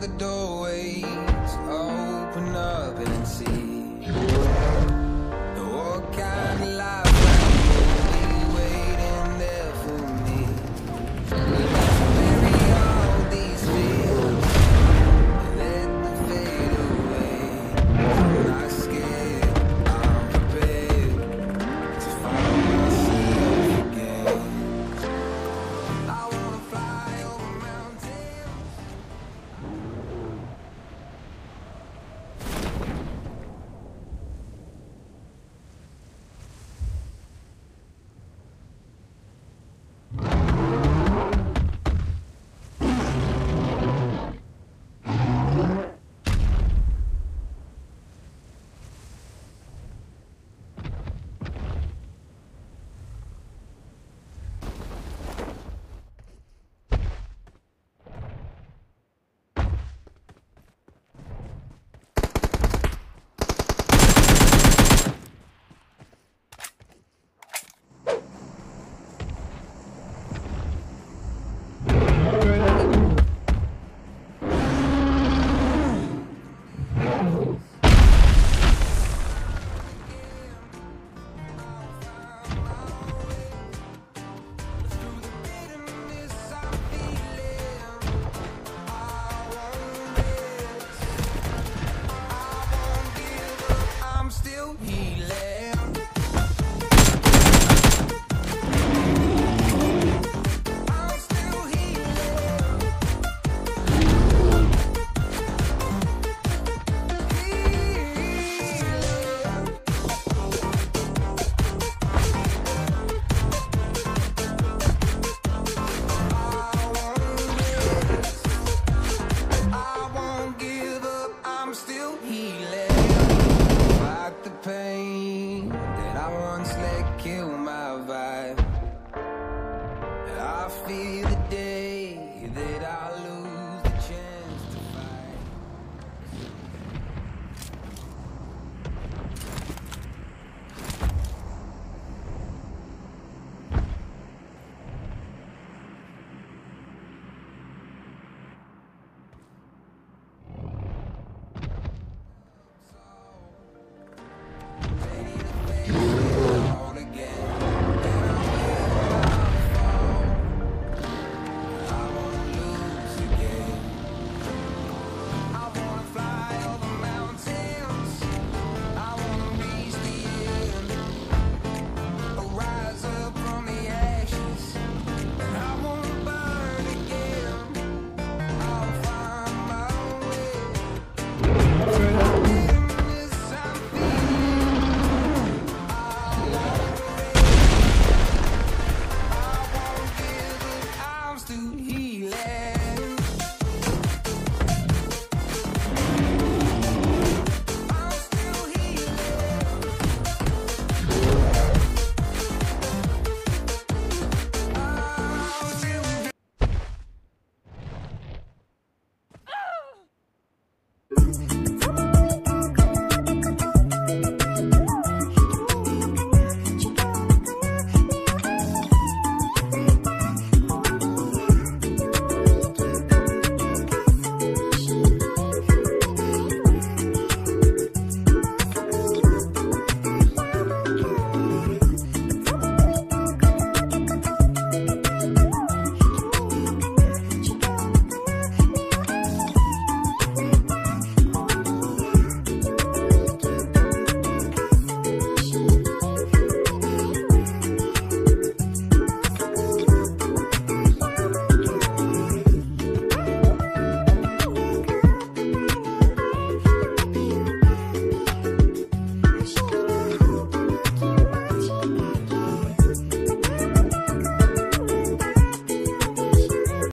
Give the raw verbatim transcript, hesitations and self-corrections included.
the doorways open up and see.